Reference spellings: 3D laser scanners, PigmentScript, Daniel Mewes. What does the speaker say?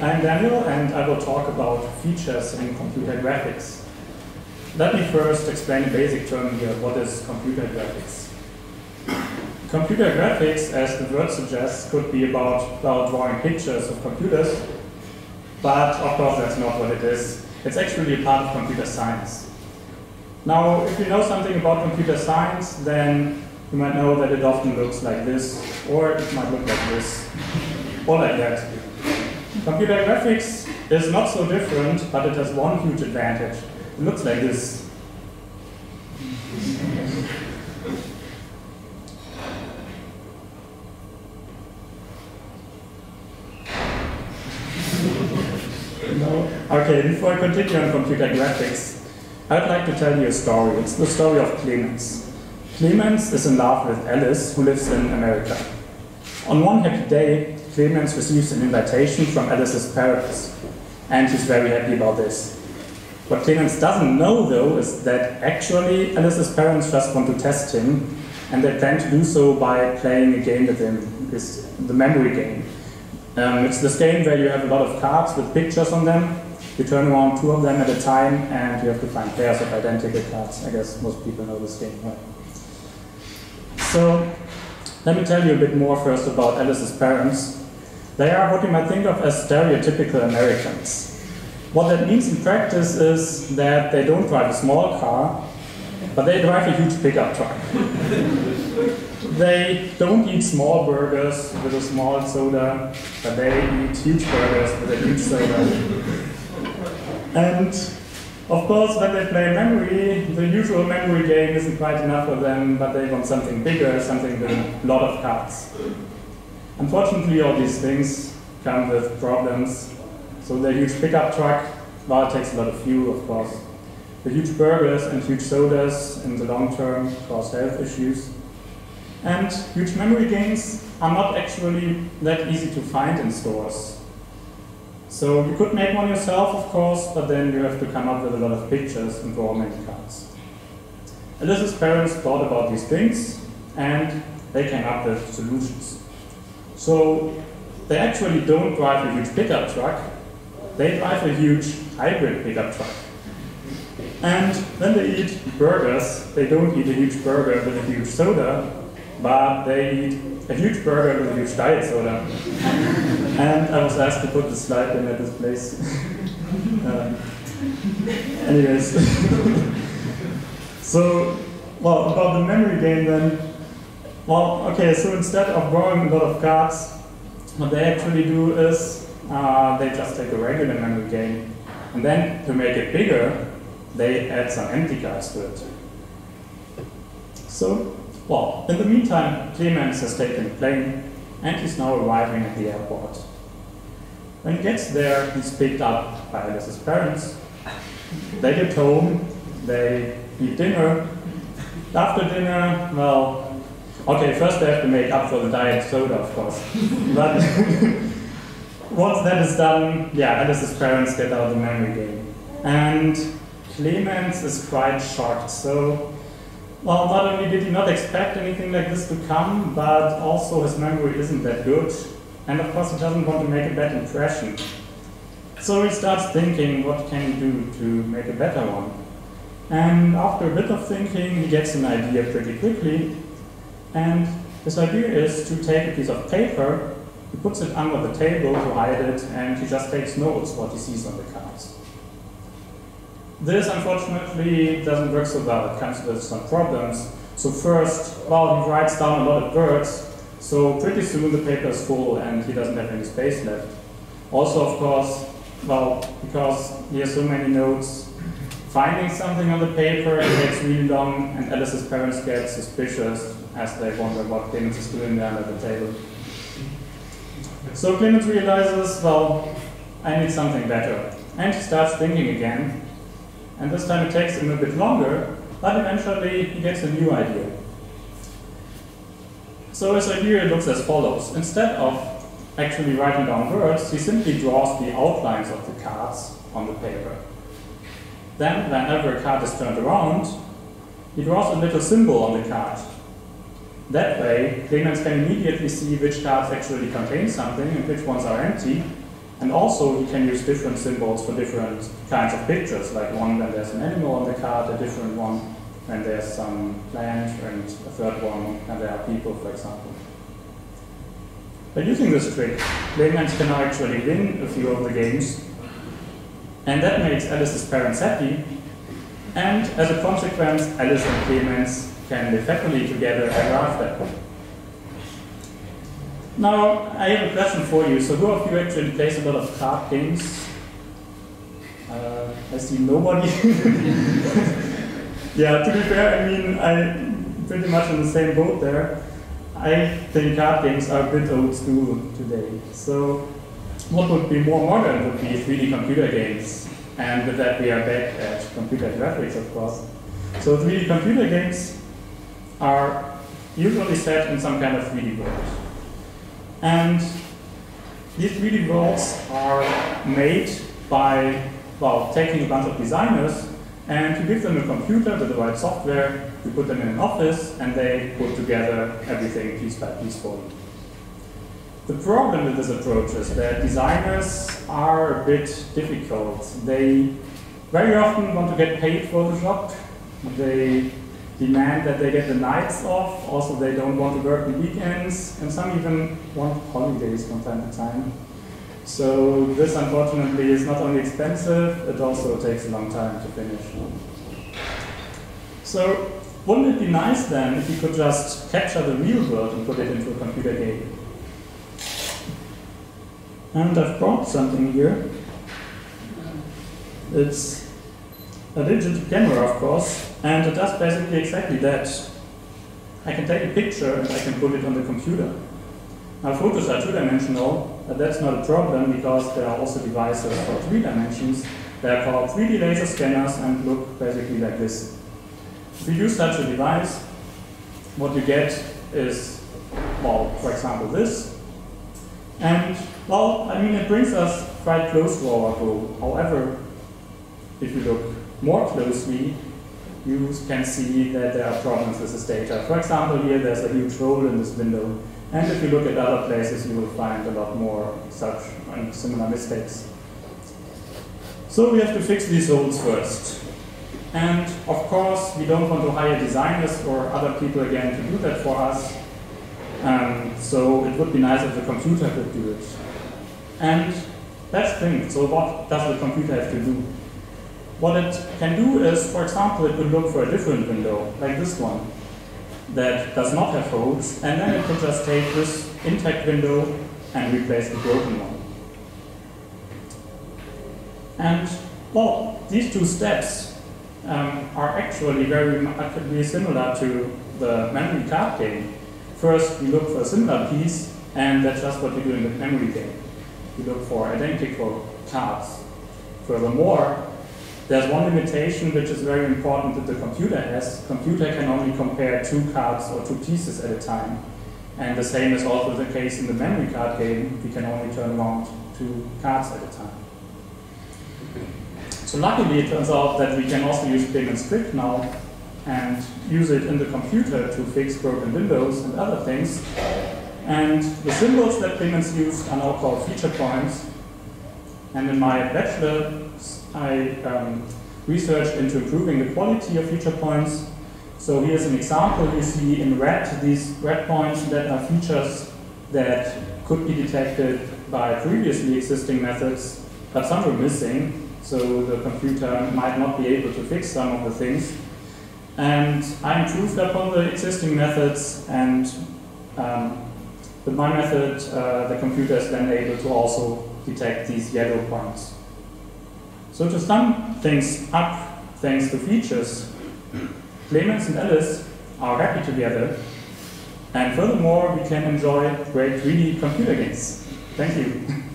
I'm Daniel, and I will talk about features in computer graphics. Let me first explain a basic term here, what is computer graphics. Computer graphics, as the word suggests, could be about drawing pictures of computers, but of course that's not what it is. It's actually a part of computer science. Now, if you know something about computer science, then you might know that it often looks like this, or it might look like this, or like that. Computer graphics is not so different, but it has one huge advantage. It looks like this. No? Okay, before I continue on computer graphics, I'd like to tell you a story. It's the story of Clemens. Clemens is in love with Alice, who lives in America. On one happy day, Clemens receives an invitation from Alice's parents, and he's very happy about this. What Clemens doesn't know, though, is that actually Alice's parents just want to test him, and they plan to do so by playing a game with him, it's the memory game. It's this game where you have a lot of cards with pictures on them. You turn around two of them at a time, and you have to find pairs of identical cards. I guess most people know this game, right? So, let me tell you a bit more first about Alice's parents. They are what you might think of as stereotypical Americans. What that means in practice is that they don't drive a small car, but they drive a huge pickup truck. They don't eat small burgers with a small soda, but they eat huge burgers with a huge soda. And of course, when they play memory, the usual memory game isn't quite enough for them, but they want something bigger, something with a lot of cards. Unfortunately, all these things come with problems. So the huge pickup truck, well, it takes a lot of fuel, of course. The huge burgers and huge sodas in the long term cause health issues. And huge memory games are not actually that easy to find in stores. So you could make one yourself, of course, but then you have to come up with a lot of pictures and draw many cards. Alice's parents thought about these things, and they came up with solutions. So they actually don't drive a huge pickup truck, they drive a huge hybrid pickup truck. And when they eat burgers, they don't eat a huge burger with a huge soda, but they eat a huge burger with a huge diet soda. And I was asked to put the slide in at this place. Anyways. So, well, about the memory game then. Well, okay, so instead of drawing a lot of cards, what they actually do is they just take a regular memory game. And then, to make it bigger, they add some empty cards to it. So, well, in the meantime, Clemens has taken a plane, and he's now arriving at the airport. When he gets there, he's picked up by Alice's parents. They get home, they eat dinner. After dinner, well, okay, first they have to make up for the diet soda, of course. But once that is done, yeah, Alice's parents get out of the memory game. And Clemens is quite shocked, so well, not only did he not expect anything like this to come, but also his memory isn't that good. And of course, he doesn't want to make a bad impression. So he starts thinking, what can he do to make a better one? And after a bit of thinking, he gets an idea pretty quickly. And his idea is to take a piece of paper, he puts it under the table to hide it, and he just takes notes what he sees on the cards. This, unfortunately, doesn't work so well. It comes with some problems. So first, well, he writes down a lot of words, so pretty soon the paper is full and he doesn't have any space left. Also, of course, well, because he has so many notes, finding something on the paper takes really long, and Alice's parents get suspicious as they wonder what Clemens is doing there under the table. So Clemens realizes, well, I need something better. And he starts thinking again. And this time it takes him a bit longer, but eventually he gets a new idea. So his idea looks as follows. Instead of actually writing down words, he simply draws the outlines of the cards on the paper. Then, whenever a card is turned around, he draws a little symbol on the card. That way, Clemens can immediately see which cards actually contain something and which ones are empty, And also, you can use different symbols for different kinds of pictures, like one when there's an animal on the card, a different one when there's some plant, and a third one when there are people, for example. By using this trick, Layman can now actually win a few of the games, and that makes Alice's parents happy, and as a consequence, Alice and Clemens can live happily together ever after. Now, I have a question for you. So who of you actually plays a lot of card games? I see nobody. Yeah, to be fair, I mean, I'm pretty much in the same boat there. I think card games are a bit old school today. So what would be more modern would be 3D computer games. And with that, we are back at computer graphics, of course. So 3D computer games are usually set in some kind of 3D world. And these 3D worlds are made by, well, taking a bunch of designers, and you give them a computer with the right software, you put them in an office, and they put together everything piece by piece for you. The problem with this approach is that designers are a bit difficult. They very often want to get paid for the job. They demand that they get the nights off. Also, they don't want to work the weekends, and some even want holidays from time to time. So this, unfortunately, is not only expensive, it also takes a long time to finish. So wouldn't it be nice, then, if you could just capture the real world and put it into a computer game? And I've brought something here. It's a digital camera, of course, and it does basically exactly that. I can take a picture and I can put it on the computer. Now, photos are two-dimensional, but that's not a problem because there are also devices for three dimensions. They are called 3D laser scanners and look basically like this. If you use such a device, what you get is, well, for example, this. And, well, I mean, it brings us quite close to our goal. However, if you look more closely, you can see that there are problems with this data. For example, here there's a huge hole in this window. And if you look at other places, you will find a lot more such and similar mistakes. So we have to fix these holes first. And of course, we don't want to hire designers or other people again to do that for us. So it would be nice if the computer could do it. And let's think, so what does the computer have to do? What it can do is, for example, it could look for a different window, like this one, that does not have holes, and then it could just take this intact window and replace the broken one. And, well, these two steps are actually very similar to the memory card game. First, we look for a similar piece, and that's just what we do in the memory game. We look for identical cards. Furthermore, there's one limitation which is very important that the computer has. Computer can only compare two cards or two pieces at a time. And the same is also the case in the memory card game. We can only turn around two cards at a time. So luckily, it turns out that we can also use PigmentScript now and use it in the computer to fix broken windows and other things. And the symbols that Pigments use are now called feature points. And in my bachelor, I researched into improving the quality of feature points. So here's an example. You see in red these red points that are features that could be detected by previously existing methods, but some were missing, so the computer might not be able to fix some of the things. And I improved upon the existing methods, and with my method, the computer is then able to also detect these yellow points. So to sum things up, thanks to features, Clemens and Alice are happy together, and furthermore, we can enjoy great 3D computer games. Thank you.